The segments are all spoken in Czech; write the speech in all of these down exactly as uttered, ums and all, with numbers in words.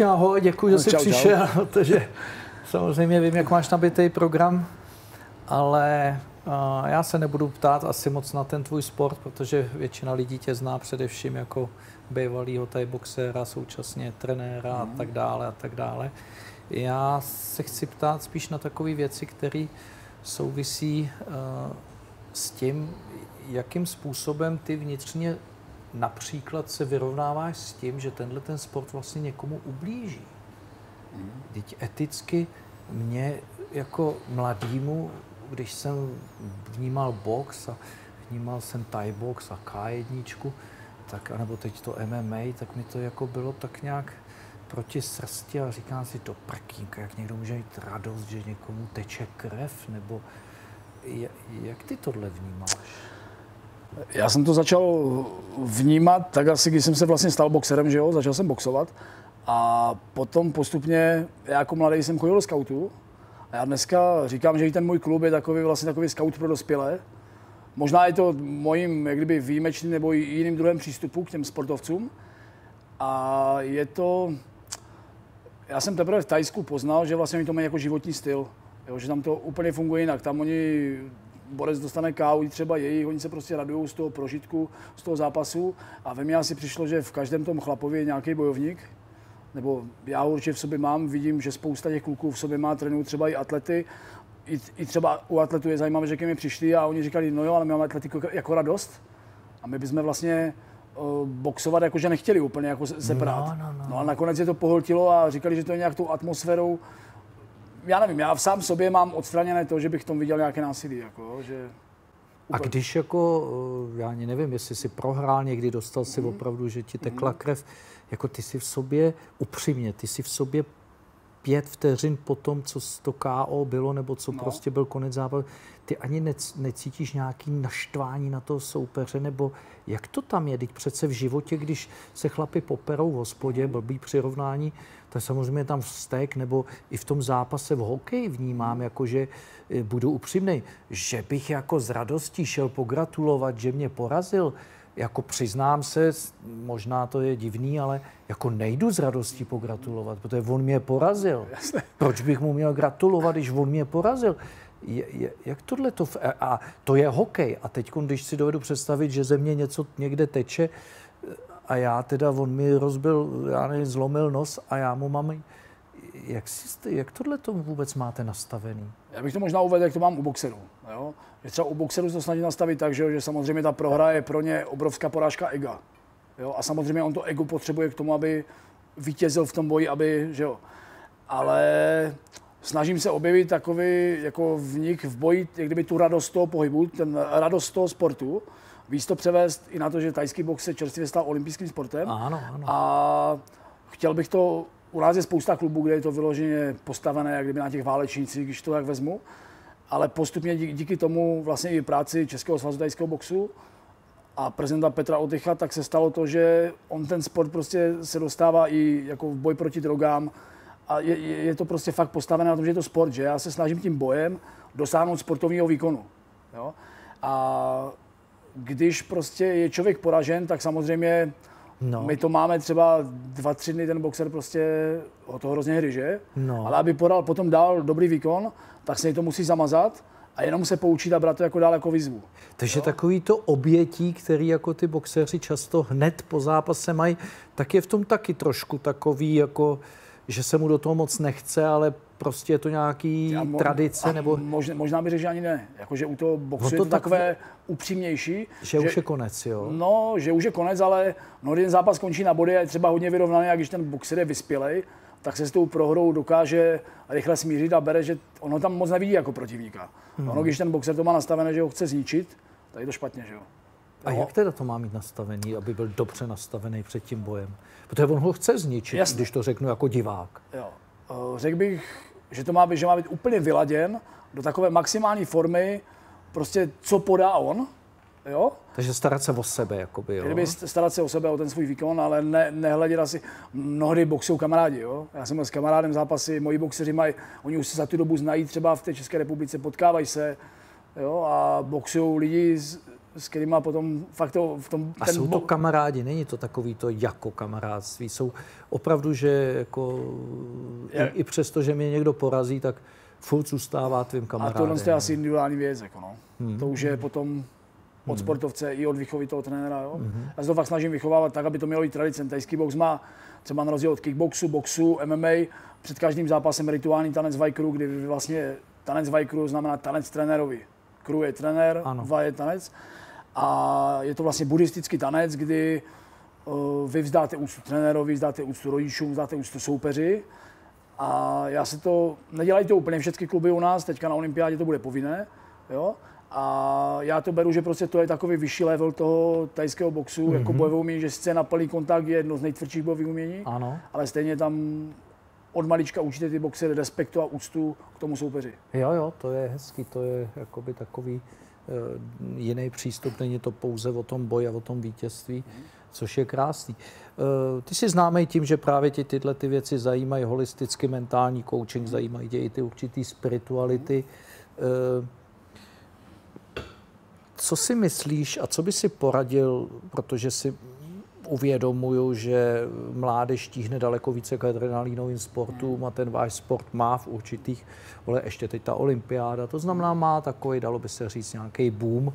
Martin, ahoj, děkuji, že jsi čau, přišel, čau. Protože samozřejmě vím, jak máš nabitý program, ale uh, já se nebudu ptát asi moc na ten tvůj sport, protože většina lidí tě zná především jako bývalýho tajboxéra, současně trenéra a tak dále a tak dále. Já se chci ptát spíš na takové věci, které souvisí uh, s tím, jakým způsobem ty vnitřně například se vyrovnáváš s tím, že tenhle ten sport vlastně někomu ublíží. Teď eticky mě jako mladýmu, když jsem vnímal box a vnímal jsem Thai box a K jedna, tak, anebo teď to M M A, tak mi to jako bylo tak nějak proti srsti a říkám si do prkínka, jak někdo může mít radost, že někomu teče krev, nebo jak ty tohle vnímáš? Já jsem to začal vnímat tak asi, když jsem se vlastně stal boxerem, že jo, začal jsem boxovat a potom postupně, já jako mladý jsem chodil do skautů a já dneska říkám, že i ten můj klub je takový vlastně takový skaut pro dospělé. Možná je to mojím, jak kdyby výjimečným nebo jiným druhem přístupu k těm sportovcům a je to, já jsem teprve v Thajsku poznal, že vlastně oni to mají jako životní styl, jo, že tam to úplně funguje jinak, tam oni borec dostane ká ó, třeba její, oni se prostě radujou z toho prožitku, z toho zápasu a ve mně asi přišlo, že v každém tom chlapovi je nějaký bojovník, nebo já určitě v sobě mám, vidím, že spousta těch kluků v sobě má, trénují třeba i atlety, i, i třeba u atletů je zajímavé, že ke mně přišli a oni říkali, no jo, ale my máme atlety jako radost a my bychom vlastně uh, boxovat jakože nechtěli úplně jako se prát. No, no, no. no a nakonec je to pohltilo a říkali, že to je nějak tou atmosférou. Já nevím, já v sám sobě mám odstraněné to, že bych v tom viděl nějaké násilí. Jako, že... A když jako, já ani nevím, jestli si prohrál někdy, dostal si mm-hmm. opravdu, že ti tekla mm-hmm. krev, jako ty si v sobě, upřímně, ty si v sobě pět vteřin po tom, co to ká ó bylo, nebo co no. prostě byl konec zápasu, ty ani nec, necítíš nějaký naštvání na toho soupeře, nebo jak to tam je? Teď přece v životě, když se chlapi poperou v hospodě, blbý přirovnání, tak samozřejmě tam vztek, nebo i v tom zápase v hokeji vnímám, jakože budu upřímnej, že bych jako z radostí šel pogratulovat, že mě porazil, jako přiznám se, možná to je divný, ale jako nejdu s radostí pogratulovat, protože on mě porazil. Jasne. Proč bych mu měl gratulovat, když on mě porazil? Je, je, jak tohle to... A to je hokej. A teď, když si dovedu představit, že ze mě něco někde teče a já teda, on mi rozbil, já nevím, zlomil nos a já mu mám... Jak, si, jak tohle to vůbec máte nastavený? Já bych to možná uvedl, jak to mám u boxerů. Jo? Že třeba u boxerů se to snaží nastavit tak, že, že samozřejmě ta prohra je pro ně obrovská porážka ega. Jo? A samozřejmě on to ego potřebuje k tomu, aby vítězil v tom boji, aby... Že jo? Ale snažím se objevit takový jako vnik v boji, jak kdyby tu radost toho pohybu, ten radost toho sportu, víc to převést i na to, že tajský box se čerstvě stal olympijským sportem. Ano, ano. A chtěl bych to... U nás je spousta klubů, kde je to vyloženě postavené, jak kdyby na těch válečnících, když to tak vezmu. Ale postupně díky tomu vlastně i práci Českého svazu tajského boxu a prezidenta Petra Otecha, tak se stalo to, že on ten sport prostě se dostává i jako v boj proti drogám. A je, je to prostě fakt postavené na tom, že je to sport, že já se snažím tím bojem dosáhnout sportovního výkonu. Jo? A když prostě je člověk poražen, tak samozřejmě... No. My to máme třeba dva, tři dny, ten boxer prostě o to hrozně hryže, no. ale aby podal, potom dal dobrý výkon, tak se to musí zamazat a jenom se poučit a brát to jako dál jako výzvu. Takže jo? Takový to obětí, který jako ty boxeři často hned po zápase mají, tak je v tom taky trošku takový, jako, že se mu do toho moc nechce, ale prostě je to nějaký Já, mo- tradice? Nebo... Možná, možná by řekl, že ani ne. Jakože u toho boxu no to je to tak... takové upřímnější. Že, že už je konec, jo? No, že už je konec, ale no, ten zápas končí na body a je třeba hodně vyrovnaný a když ten boxer je vyspělej, tak se s tou prohrou dokáže rychle smířit a bere, že ono tam moc nevidí jako protivníka. Hmm. Ono, když ten boxer to má nastavené, že ho chce zničit, tak je to špatně, že jo? A no. jak teda to má mít nastavený, aby byl dobře nastavený před tím bojem? Protože on ho chce zničit, Jasně. když to řeknu jako divák. Jo. Řekl bych, že to má být, že má být úplně vyladěn do takové maximální formy, prostě co podá on, jo? Takže starat se o sebe, jakoby, jo? Kdyby starat se o sebe, o ten svůj výkon, ale ne, nehledět asi, mnohdy boxují kamarádi, jo? Já jsem s kamarádem zápasy, moji boxeři mají, oni už se za tu dobu znají, třeba v té České republice, potkávají se, jo? A boxují lidi z, s kterýma potom fakt to v tom... A ten jsou to kamarádi, není to takový to jako kamarádství. Jsou opravdu, že jako... Je. I přesto, že mě někdo porazí, tak furt zůstává tvým kamarádem. A tohle je asi individuální věc, jako no. Hmm. To už je potom... Od sportovce i od výchovy toho trenéra. Jo? Mm-hmm. Já se to fakt snažím vychovávat tak, aby to mělo i tradice. Tajský box má třeba na rozdíl od kickboxu, boxu, M M A. Před každým zápasem rituální tanec Vajkru, kdy vlastně tanec Vajkru znamená tanec trenérovi. Kru je trenér, va je tanec. A je to vlastně buddhistický tanec, kdy uh, vy vzdáte úctu trenérovi, vzdáte úctu rodičům, vzdáte úctu soupeři. A já se to... Nedělají to úplně všechny kluby u nás, teďka na olympiádě to bude povinné. Jo? A já to beru, že prostě to je takový vyšší level toho tajského boxu, mm-hmm. jako bojové umění, že sice na plný kontakt je jedno z nejtvrdších bojových umění, ano. ale stejně tam od malička učíte ty boxery respektu a úctu k tomu soupeři. Jo, jo, to je hezký, to je jakoby takový uh, jiný přístup, není to pouze o tom boji a o tom vítězství, mm-hmm. což je krásný. Uh, ty jsi známý tím, že právě tě tyhle ty věci zajímají, holisticky mentální coaching, mm-hmm. zajímají tě i ty určitý spirituality. Mm-hmm. uh, Co si myslíš a co by si poradil, protože si uvědomuju, že mládež tíhne daleko více k adrenalinovým sportům a ten váš sport má v určitých, ale ještě teď ta olympiáda, to znamená má takový, dalo by se říct, nějaký boom.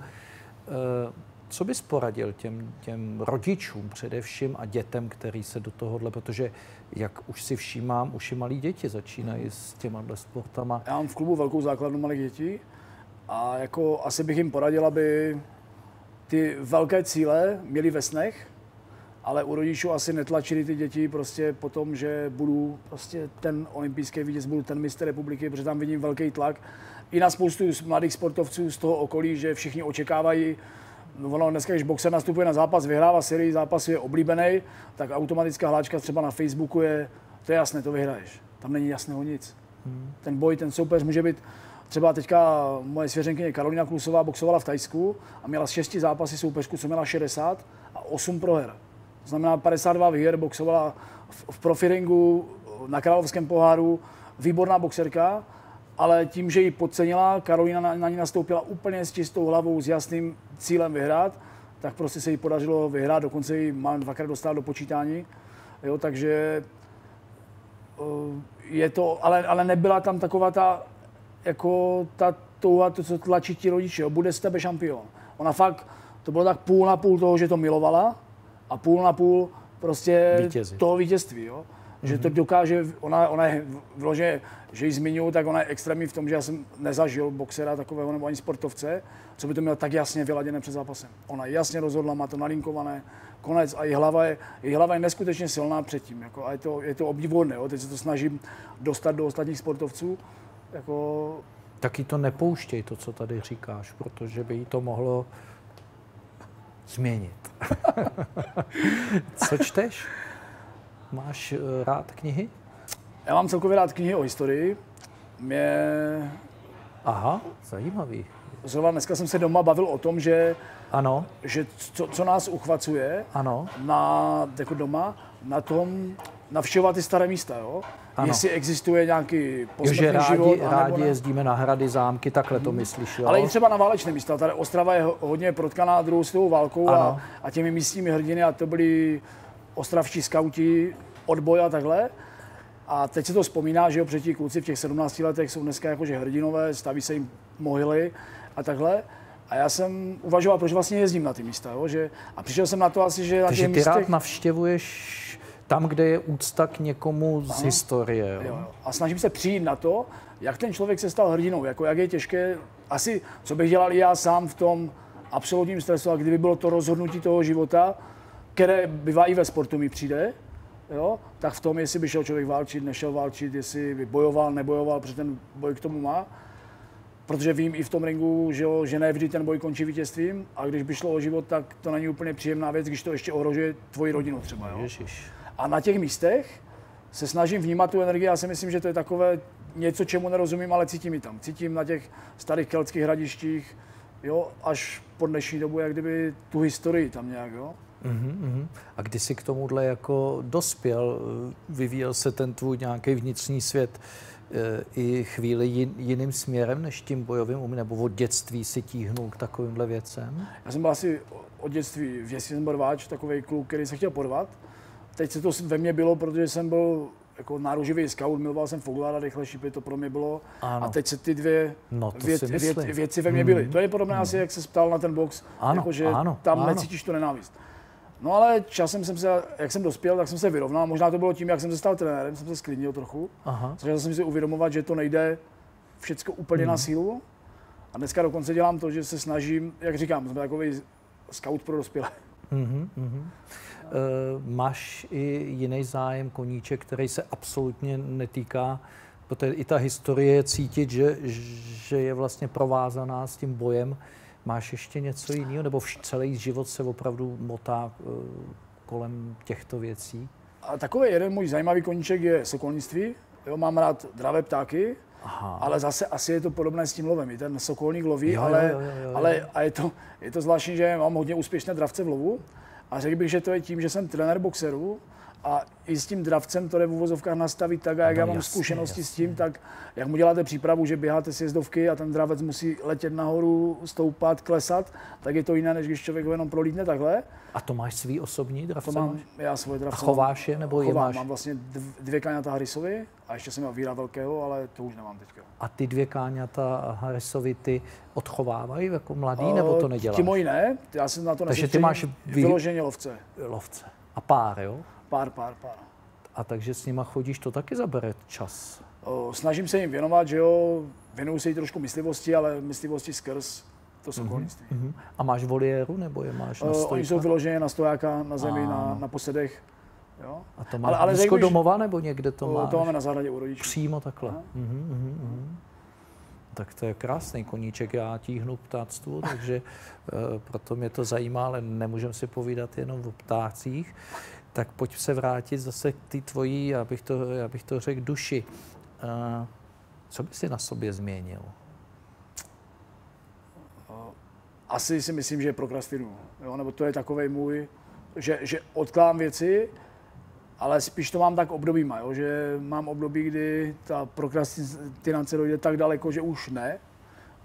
Co bys poradil těm, těm rodičům především a dětem, který se do tohohle, protože jak už si všímám, už i malí děti začínají s těma sportama. Já mám v klubu velkou základnu malých dětí. A jako asi bych jim poradil, aby ty velké cíle měli ve snech, ale u rodičů asi netlačili ty děti prostě po tom, že budu prostě ten olympijský vítěz, budu ten mistr republiky, protože tam vidím velký tlak. I na spoustu mladých sportovců z toho okolí, že všichni očekávají, ono dneska, když boxer nastupuje na zápas, vyhrává sérii zápasů, je oblíbený, tak automatická hláčka třeba na Facebooku je, to je jasné, to vyhraješ. Tam není jasného nic. Ten boj, ten soupeř může být... Třeba teďka moje svěřenkyně Karolina Klusová boxovala v Tajsku a měla z šesti zápasy soupeřku, co měla šedesát a osm proher. To znamená padesát dva výher, boxovala v, v profiringu, na Královském poháru, výborná boxerka, ale tím, že ji podcenila, Karolina na, na ní nastoupila úplně s čistou hlavou, s jasným cílem vyhrát, tak prostě se jí podařilo vyhrát, dokonce ji mám dvakrát dostala do počítání, jo, takže je to, ale, ale nebyla tam taková ta jako ta touha, to, co tlačí ti rodiče, bude z tebe šampion. Ona fakt, to bylo tak půl na půl toho, že to milovala a půl na půl prostě vítězi. Toho vítězství, jo. Mm-hmm. Že to dokáže, ona, ona je vloženě, že ji zmiňuji, tak ona je extrémní v tom, že já jsem nezažil boxera takového nebo ani sportovce, co by to měl tak jasně vyladěné před zápasem. Ona jasně rozhodla, má to nalinkované, konec a její hlava je, její hlava je neskutečně silná předtím, jako a je to, je to obdivuhodné, jo. Teď se to snažím dostat do ostatních sportovců. Jako... Taky to nepouštěj, to, co tady říkáš, protože by jí to mohlo změnit. Co čteš? Máš rád knihy? Já mám celkově rád knihy o historii. Mě... Aha, zajímavý. Zrovna dneska jsem se doma bavil o tom, že, ano. že co, co nás uchvacuje ano. na, jako doma, na tom navštěvovat ty staré místa, jo? Ano. Jestli existuje nějaký posmrtný jo, rádi, život. Rádi ne... jezdíme na hrady, zámky, takhle to myslíš, jo? Ale i třeba na válečné místa. Tady Ostrava je hodně protkaná druhou světovou válkou a, a těmi místními hrdiny a to byli ostravští skauti, odboj a takhle. A teď se to vzpomíná, že jo, před tí kluci v těch sedmnácti letech jsou dneska jakože hrdinové, staví se jim mohyly a takhle. A já jsem uvažoval, proč vlastně jezdím na ty místa, jo? Že... A přišel jsem na to asi, že na těch místech... Takže ty rád navštěvuješ... Tam, kde je úcta k někomu z ano. historie. Jo? Jo, jo. A snažím se přijít na to, jak ten člověk se stal hrdinou, jako jak je těžké, asi co bych dělal i já sám v tom absolutním stresu, a kdyby bylo to rozhodnutí toho života, které bývá i ve sportu mi přijde, jo? Tak v tom, jestli by šel člověk válčit, nešel válčit, jestli by bojoval, nebojoval, protože ten boj k tomu má. Protože vím i v tom ringu, že, jo, že ne vždy ten boj končí vítězstvím a když by šlo o život, tak to není úplně příjemná věc, když to ještě ohrožuje tvoji rodinu třeba. Jo? Ježiš. A na těch místech se snažím vnímat tu energii. Já si myslím, že to je takové něco, čemu nerozumím, ale cítím ji tam. Cítím na těch starých keltských hradištích, jo, až po dnešní dobu, jak kdyby tu historii tam nějak, jo. Mm-hmm. A kdy jsi k tomuhle jako dospěl, vyvíjel se ten tvůj nějaký vnitřní svět, i chvíli jiným směrem než tím bojovým uměním, nebo od dětství si tíhnul k takovýmhle věcem? Já jsem byl asi od dětství, v dětství jsem byl rváč, takový kluk, který se chtěl porvat. Teď se to ve mně bylo, protože jsem byl jako náruživý scout, miloval jsem Foglára, rychle šípy, to pro mě bylo. Ano. A teď se ty dvě no, věc, věc, věci ve mně byly. Mm. To je podobné mm. asi, jak se ptal na ten box, ano, jako, že ano, tam ano. necítíš to nenávist. No ale časem jsem se, jak jsem dospěl, tak jsem se vyrovnal. Možná to bylo tím, jak jsem se stal trenérem, jsem se sklidnil trochu. Začal jsem si uvědomovat, že to nejde všechno úplně mm. na sílu. A dneska dokonce dělám to, že se snažím, jak říkám, jsem takový scout pro dospělé. Mm-hmm, mm-hmm. E, máš i jiný zájem, koníček, který se absolutně netýká, protože i ta historie je cítit, že, že je vlastně provázaná s tím bojem. Máš ještě něco jiného, nebo celý život se opravdu motá e, kolem těchto věcí? A takový jeden můj zajímavý koníček je sokolnictví. Jo, mám rád dravé ptáky, aha. ale zase asi je to podobné s tím lovem. I ten sokolník loví, jo, ale, jo, jo, jo. ale a je to, je to zvláštní, že mám hodně úspěšné dravce v lovu. A řekl bych, že to je tím, že jsem trenér boxerů a i s tím dravcem to jde v uvozovkách nastavit tak, a jak no, já mám jasný, zkušenosti jasný. s tím, tak jak mu děláte přípravu, že běháte sjezdovky a ten dravec musí letět nahoru, stoupat, klesat, tak je to jiné, než když člověk jenom prolítne takhle. A to máš svý osobní dravce? To mám, já svoje dravce. A chováš je nebo chovám, je máš? Mám vlastně dvě káňata Harrisovy a ještě jsem měl víra velkého, ale to už nemám teďka. A ty dvě káňata Harrisovy ty odchovávají jako mladý, a, nebo to neděláš? Ti moji ne, já jsem na to takže ty máš vy... vyloženě lovce. Lovce. A pár, jo? Pár, pár, pár. A takže s nima chodíš, to taky zabere čas? O, snažím se jim věnovat, že jo, věnuju se jí trošku myslivosti, ale myslivosti skrz to sokolnictví. Mm-hmm, mm-hmm. A máš voliéru, nebo je máš na stojáka? Oni jsou vyloženě na stojáka, na zemi, na, na posedech. Jo? A to máš blízko domova, nebo někde to máš? To máme na zahradě u rodičů. Přímo takhle? Mm-hmm, mm-hmm. Tak to je krásný koníček, já tíhnu ptáctvu, takže e, proto mě to zajímá, ale nemůžeme si povídat jenom o ptácích. Tak pojď se vrátit zase k té tvojí, já bych to, já bych to řekl, duši. E, co by si na sobě změnil? Asi si myslím, že prokrastinuju, jo? Nebo to je takovej můj, že, že odkládám věci, ale spíš to mám tak obdobíma, jo? Že mám období, kdy ta prokrastinace dojde tak daleko, že už ne.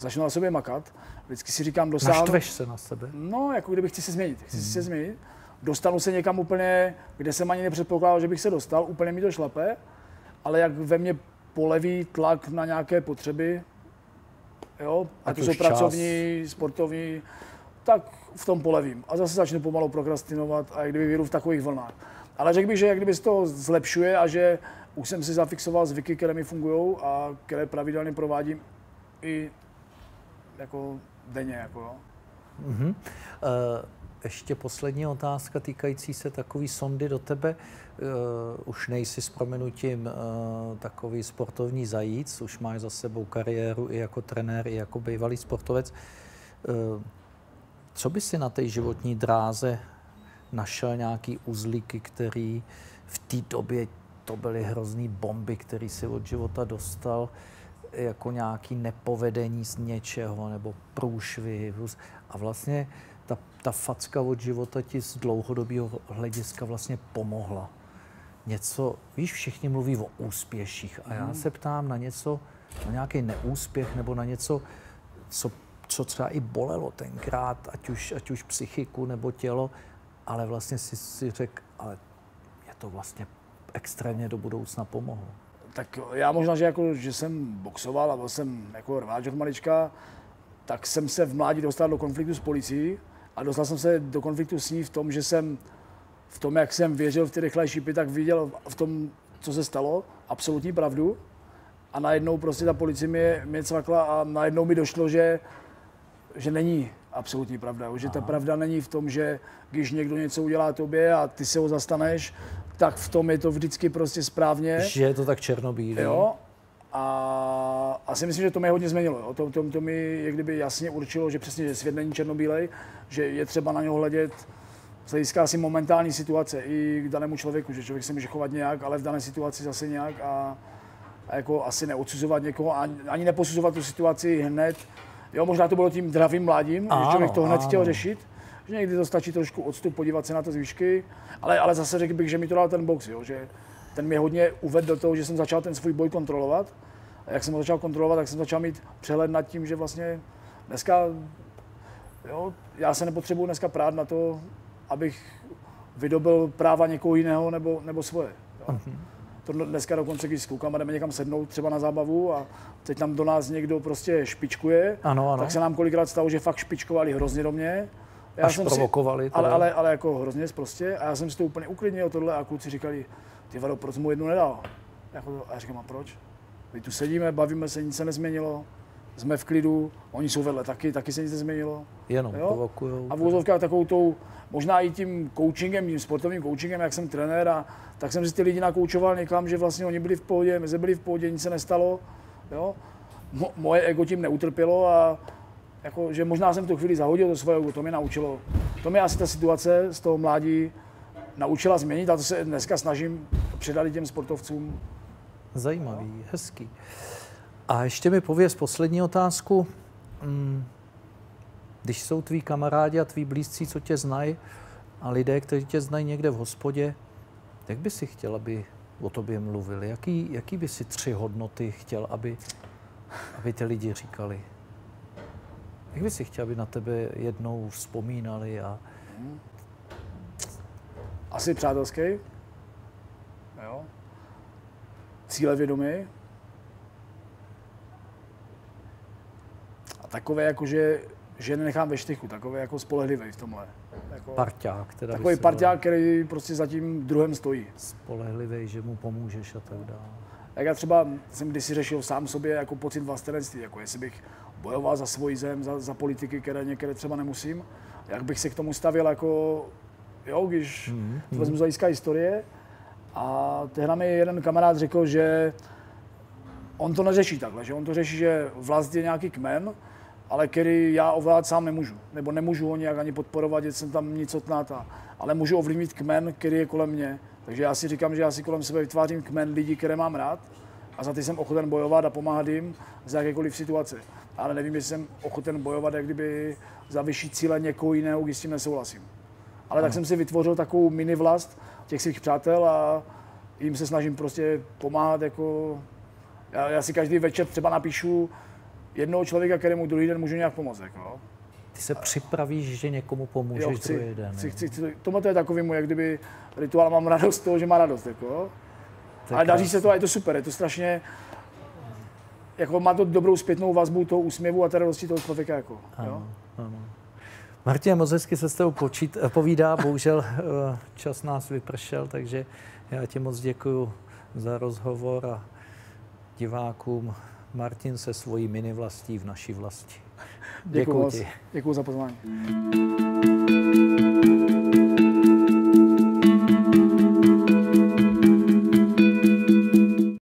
Začnu na sobě makat, vždycky si říkám dosáhnu. Naštveš se na sebe? No, jako kdybych chci se změnit, chci hmm. se změnit. Dostanu se někam úplně, kde jsem ani nepředpokládal, že bych se dostal, úplně mi to šlape, ale jak ve mně poleví tlak na nějaké potřeby, jo, a to jsou pracovní, sportovní, tak v tom polevím. A zase začnu pomalu prokrastinovat a jak kdyby vyjdu v takových vlnách. Ale řekl bych, že jak kdyby se to zlepšuje a že už jsem si zafixoval zvyky, které mi fungují a které pravidelně provádím i jako denně. Jako, jo. Mm-hmm. Uh... Ještě poslední otázka týkající se takový sondy do tebe. Uh, už nejsi s prominutím uh, takový sportovní zajíc, už máš za sebou kariéru i jako trenér, i jako bývalý sportovec. Uh, co by si na té životní dráze našel nějaký uzlíky, který v té době to byly hrozný bomby, který si od života dostal, jako nějaký nepovedení z něčeho nebo průšvih a vlastně Ta, ta facka od života ti z dlouhodobého hlediska vlastně pomohla. Něco, víš, všichni mluví o úspěších a já se ptám na něco, na nějaký neúspěch nebo na něco, co, co třeba i bolelo tenkrát, ať už, ať už psychiku nebo tělo, ale vlastně si, si řekl, ale mě to vlastně extrémně do budoucna pomohlo. Tak já možná, že, jako, že jsem boxoval a byl jsem jako rváč od malička, tak jsem se v mládí dostal do konfliktu s policií. A dostal jsem se do konfliktu s ní v tom, že jsem v tom, jak jsem věřil v ty rychlé šípy, tak viděl v tom, co se stalo, absolutní pravdu. A najednou prostě ta policie mě, mě cvakla a najednou mi došlo, že, že není absolutní pravda. Že ta pravda není v tom, že když někdo něco udělá tobě a ty se ho zastaneš, tak v tom je to vždycky prostě správně. Že je to tak černobílý. Jo. A asi myslím, že to mě hodně změnilo. To, to, to mi je kdyby jasně určilo, že přesně že svět není černobílej, že je třeba na něho hledět z hlediska asi momentální situace i k danému člověku, že člověk se může chovat nějak, ale v dané situaci zase nějak a, a jako asi neodsuzovat někoho, ani, ani neposuzovat tu situaci hned. Jo, možná to bylo tím dravým mládím, ano, že člověk to hned ano. chtěl řešit, že někdy to stačí trošku odstup, podívat se na to z výšky, ale, ale zase řekl bych, že mi to dal ten box, jo, že ten mě hodně uvedl do toho, že jsem začal ten svůj boj kontrolovat jak jsem to začal kontrolovat, tak jsem začal mít přehled nad tím, že vlastně dneska, jo, já se nepotřebuji dneska prát na to, abych vydobil práva někoho jiného nebo, nebo svoje. To dneska dokonce, když s klukama jdeme někam sednout třeba na zábavu a teď tam do nás někdo prostě špičkuje, ano, ano. tak se nám kolikrát stalo, že fakt špičkovali hrozně do mě. Já Až jsem provokovali. Si, ale, ale, ale jako hrozně prostě. A já jsem si to úplně uklidnil tohle a kluci říkali, ty vado, proč mu jednu nedal? Jako, a já říkám, a proč? My tu sedíme, bavíme se, nic se nezměnilo, jsme v klidu, oni jsou vedle taky, taky se nic nezměnilo. Jenom provokujou. A v úzovkách takovou tou, možná i tím coachingem, tím sportovním coachingem, jak jsem trenér, a tak jsem si ty lidi nakoučoval někam, že vlastně oni byli v pohodě, my jsme byli v pohodě, nic se nestalo. Jo? Mo- moje ego tím neutrpělo a jako, že možná jsem v tu chvíli zahodil to svoje ego, to mě naučilo. To mě asi ta situace z toho mládí naučila změnit a to se dneska snažím předat těm sportovcům. Zajímavý, no. Hezký. A ještě mi pověz poslední otázku. Když jsou tví kamarádi a tví blízcí, co tě znají, a lidé, kteří tě znají někde v hospodě, jak by si chtěl, aby o tobě mluvili? Jaký, jaký by si tři hodnoty chtěl, aby, aby ty lidi říkali? Jak by si chtěl, aby na tebe jednou vzpomínali? A... Asi přátelský. Jo. Cílevědomý. A takové jako, že, že nenechám ve štychu, takové jako spolehlivý v tomhle. Jako, parťák. Teda takový parťák, byl... který prostě za tím druhém stojí. Spolehlivý, že mu pomůžeš a tak dále. Tak já třeba jsem kdysi řešil sám sobě jako pocit vlastenectví, jako jestli bych bojoval za svoji zem, za, za politiky, které některé třeba nemusím. Jak bych se k tomu stavil jako, jo, když mm, to vezmu mm. z hlediska historie. A tehdy mi jeden kamarád řekl, že on to neřeší takhle, že on to řeší, že vlast je nějaký kmen, ale který já ovládat sám nemůžu, nebo nemůžu ho nějak ani podporovat, že jsem tam nicotná, ale můžu ovlivnit kmen, který je kolem mě. Takže já si říkám, že já si kolem sebe vytvářím kmen lidí, které mám rád a za ty jsem ochoten bojovat a pomáhat jim za jakékoliv situace. Ale nevím, jestli jsem ochoten bojovat jak kdyby za vyšší cíle někoho jiného, když s tím nesouhlasím. Ale tak jsem si vytvořil takovou mini vlast těch svých přátel a jim se snažím prostě pomáhat. Jako... Já, já si každý večer třeba napíšu jednoho člověka, kterému druhý den můžu nějak pomoct. Jako. Ty se a... připravíš, že někomu pomůžeš jo, chci, druhý den. Chci, chci, chci. Tohle to je takový můj, jak kdyby rituál, mám radost z toho, že má radost. Jako. Ale daří krásný. Se to a je to super, je to strašně... Jako má to dobrou zpětnou vazbu toho úsměvu a té radosti toho člověka. Jako. Ano, jo? Ano. Martine, moc hezky se s tebou počít, povídá, bohužel čas nás vypršel, takže já ti moc děkuju za rozhovor a divákům Martin se svojí minivlastí v naší vlasti. Děkuji, děkuji ti. Děkuji za pozvání.